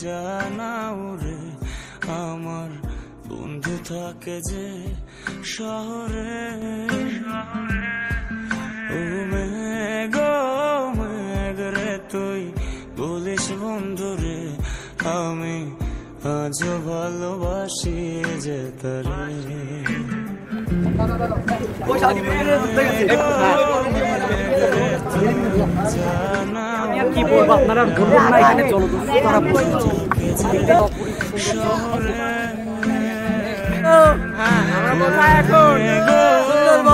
জানাও রে আমার বন্ধু থাকে যে শহরে ও মেঘ রে তুই বলিস বন্ধু রে আমি আজও ভালোবাসি যে আমি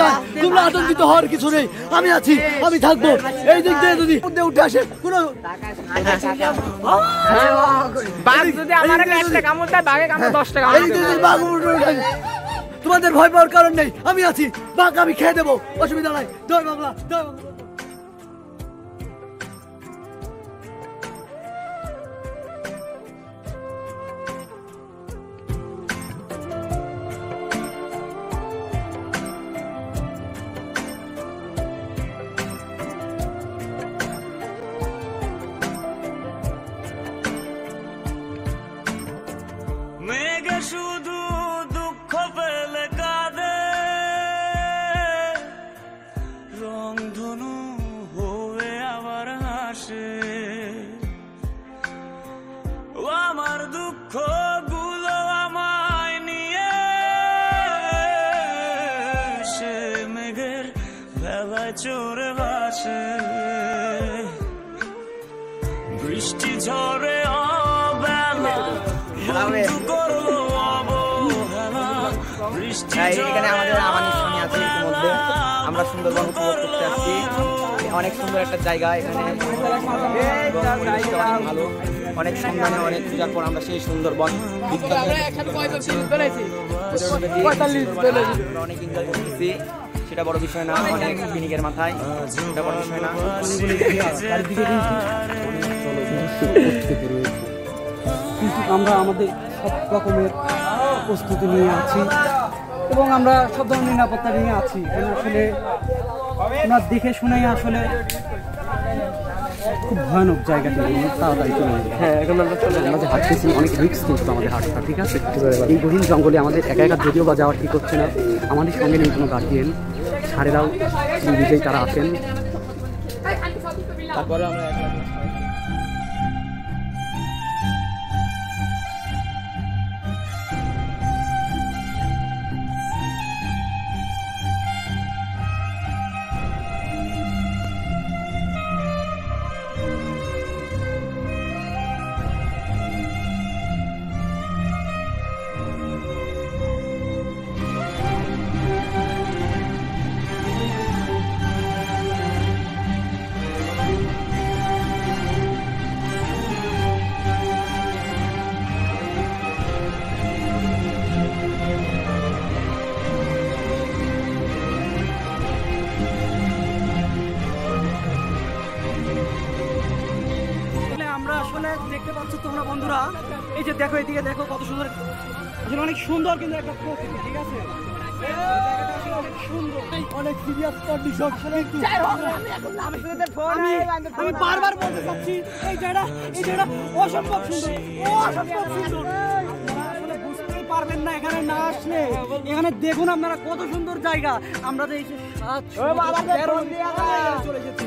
যায় তোমরা আতঙ্কিত হওয়ার কিছু নেই, আমি আছি, আমি থাকবো। এই দিক দিয়ে যদি উঠে আসে কোনো তোমাদের ভয় পাওয়ার কারণ নেই, আমি আছি। বাঘ আমি খেয়ে দেবো, অসুবিধা নাই। জয় বাংলা, জয় বাংলা। শুধু দুঃখ পেলে কাঁদে, রংধনু হয়ে আবার হাসে। আমার দুঃখ গুলো আমায় নিয়ে সে মেঘের ভেলায় চড়ে ভাসে। বৃষ্টি ঝরে অবেলা, এখানে আমাদের আমাদের সামনে আছে, ইতিমধ্যে আমরা সুন্দরবন উপভোগ করতে আসছি। অনেক সুন্দর একটা জায়গা, এখানে ভালো, অনেক সন্ধানে অনেক পূজার পর আমরা সেই সুন্দরবন অনেক এনজয় করতেছি। সেটা বড় বিষয় না, অনেক পিকনিকের মাথায় সেটা বড় বিষয় না। কিন্তু আমরা আমাদের সব রকমের প্রস্তুতি নিয়ে আছি এবং আমরা সব ধরনের নিরাপত্তা নিয়ে আছি। আসলে ওনার দেখে শুনেই আসলে খুব ভয়ানক জায়গাটি তাড়াতাড়ি চলে যাবে। হ্যাঁ, এখন আমরা চলে যাই। আমাদের হাঁটতেছি, অনেক রিস্ক কিন্তু আমাদের হাঁটটা, ঠিক আছে। এই গহীন জঙ্গলে আমাদের একা একা যদিও বা যাওয়া ঠিক হচ্ছে না, আমাদের সঙ্গে নেই কোনো গার্ডিয়ান, সারেরাও নিজেই তারা আসেন। তারপরে আমরা দেখতে পাচ্ছ তোমরা বন্ধুরা, এই যে দেখো, এদিকে দেখো কত সুন্দর, আসলে অনেক সুন্দর কিন্তু একটা প্রকৃতি, ঠিক আছে। আমি বারবার বলতে চাচ্ছি এই জায়গাটা, এই জায়গাটা অসম্ভব সুন্দর, অসম্ভব সুন্দর, বুঝতেই পারবেন না এখানে না আসলে। এখানে দেখুন আপনারা কত সুন্দর জায়গা। আমরা তো এই চলে এসেছি।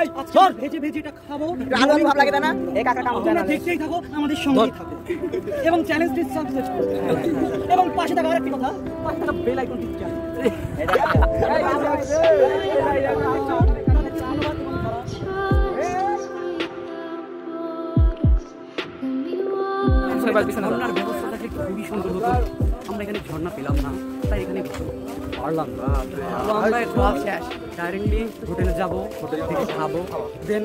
ভাই সর ভেজে ভেজেটা খাবো রান্না ভালো লাগে না একা একা কাম জানা দেখতেই থাকো আমাদের সঙ্গেই থাকো এবং চ্যালেঞ্জটি সাবস্ক্রাইব করো এবং পাশে থাকা আরেকটি কথা পাশে থাকা বেল আইকনটি টিপে খুবই সুন্দর হতো আমরা এখানে ঝর্ণা পেলাম না তাই এখানে পারলাম আমরা সব শেষ ডাইরেক্টলি হোটেলে যাব হোটেল থেকে খাবো দেন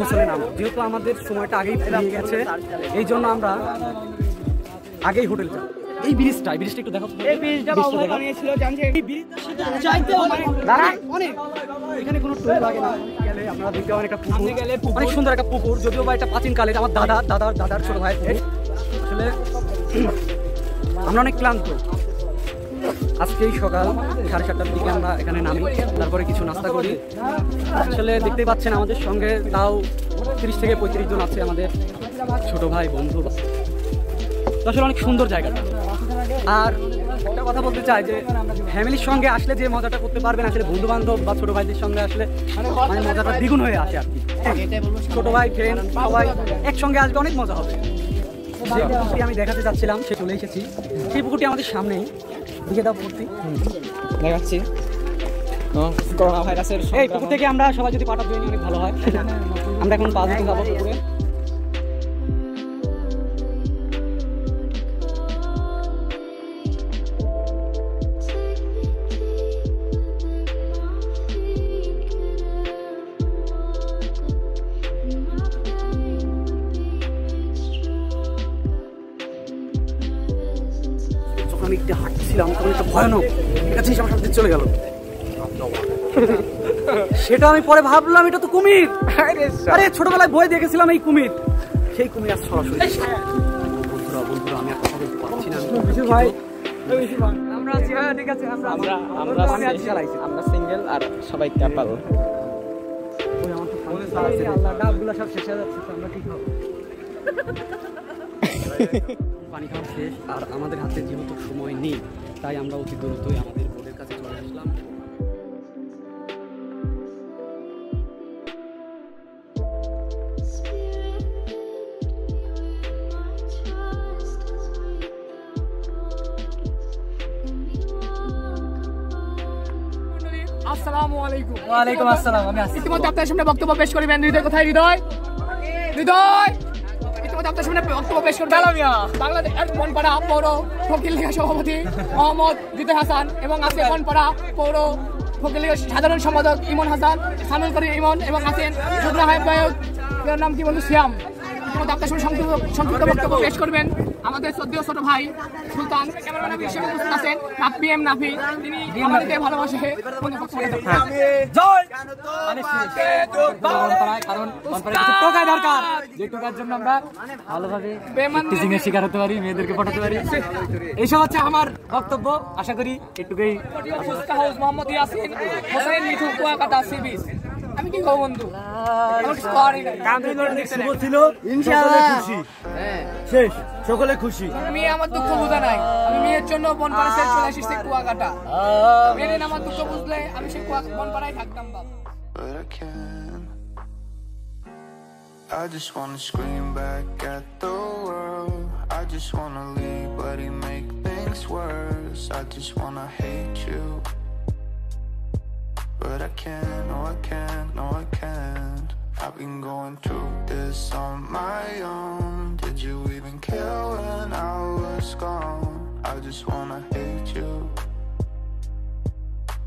গোসলে নামবো যেহেতু আমাদের সময়টা আগেই পেরিয়ে গেছে এই জন্য আমরা আগেই হোটেল যাব এই ব্রিজটা একটু দেখো এই ব্রিজটা বাবা বানিয়েছিল জানেন এই ব্রিজটার সাথে চাইতে দাঁড়ান অনেক এখানে কোনো টোল লাগে না গেলে আমরা দেখতে অনেক একটা পুকুর গেলে অনেক সুন্দর একটা পুকুর যদিও বা এটা প্রাচীন কালের আমার দাদার ছোট ভাই আসলে আমরা অনেক ক্লান্ত আজকেই সকাল 7:30টার দিকে আমরা এখানে নামি তারপরে কিছু নাস্তা করি আসলে দেখতেই পাচ্ছেন আমাদের সঙ্গে তাও 30 থেকে 35 জন আছে আমাদের ছোট ভাই বন্ধু আসলে অনেক সুন্দর জায়গাটা আর একটা কথা বলতে চাই যে ফ্যামিলির সঙ্গে আসলে যে মজাটা করতে পারবেন আসলে বন্ধু বান্ধব বা ছোটো ভাইদের সঙ্গে আসলে মানে মজাটা দ্বিগুণ হয়ে আসে আর কি ছোটো ভাই ফ্রেন্ড সবাই একসঙ্গে আসলে অনেক মজা হবে যে পুকুরটি আমি দেখাতে চাচ্ছিলাম সে চলে এসেছি সেই পুকুরটি আমাদের সামনেই দিকে দাও পুকুরটি দেখাচ্ছি করোনা ভাইরাসের এই পুকুর থেকে আমরা সবাই যদি পাটা ধুয়ে নিই অনেক ভালো হয় আমরা এখন পা ধুয়ে যাবো পুকুরে আমি একটু হাঁটছিলাম তখন একটা ভয়ানক একটা জিনিস আমার সামনে চলে গেল সেটা আমি পরে ভাবলাম এটা তো কুমির আরে ছোটবেলায় বই দেখেছিলাম এই কুমির সেই কুমির আর সরাসরি আমি আর কথা বলতে পারছি না ভাই আমরা আছি হ্যাঁ ঠিক আছে আমরা সিঙ্গেল আর সবাই ক্যাপাল ওই আমার তো ফোনে সারা আছে আল্লাহ ডাবগুলো সব শেষ হয়ে যাচ্ছে আমরা ঠিক হব পানি খাওয়া শেষ আর আমাদের হাতে যেহেতু সময় নেই তাই আমরা অতি দ্রুতই আমাদের বোর্ডের কাছে চলে আসলাম আসসালামু আলাইকুম ওয়া আলাইকুম আসসালাম আমি আসছি ইতিমধ্যে আপনাদের সামনে বক্তব্য পেশ করিবেন হৃদয় কোথায় হৃদয় হৃদয় আপনার সামনে বক্তব্য পেশ করবেন বাংলাদেশ বনপাড়া পৌর ফকির লীগের সভাপতি মোহাম্মদ জিতে হাসান এবং আছে বনপাড়া পৌর ফকির লীগের সাধারণ সম্পাদক ইমন হাসান সামিল করি ইমন এবং আছেন সুতরাং আহ্বায়কের নাম কি বলুন শ্যাম আপনার সামনে সংক্ষিপ্ত বক্তব্য পেশ করবেন আমাদের শ্রদ্ধেয় ছোট ভাই সুলতান আছেন নাফি এম নাফি তিনি আমাদেরকে ভালোবাসে কারণ টাকা দরকার যে টাকার জন্য আমরা ভালোভাবে টিচিংয়ের শিকার হতে পারি মেয়েদেরকে পড়াতে পারি এইসব হচ্ছে আমার বক্তব্য আশা করি এটুকুই মোহাম্মদ ইয়াসিন হোসেন মিঠু কুয়াকাটা সিবিস আমি কি কব বন্ধু ছিল ইনশাআল্লাহ খুশি হ্যাঁ শেষ সকলে খুশি আমি আমার দুঃখ বুঝা নাই আমি মেয়ের জন্য বনপাড়া ছেড়ে চলে আসছি কুয়াকাটা মেনে আমার দুঃখ বুঝলে আমি সেই কুয়াকাটা বনপাড়ায় থাকতাম বাবা I just wanna scream back at the world I just wanna leave but you make things worse I just wanna hate you But I can't, no I can't, no I can't I've been going through this on my own Did you even care when I was gone? I just wanna hate you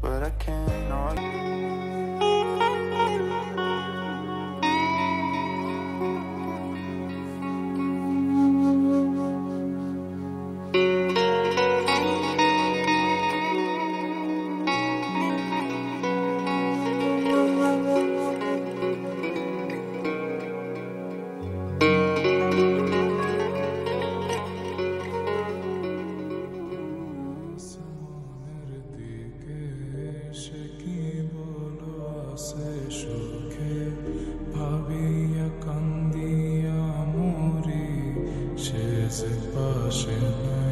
But I can't, no I can't Paše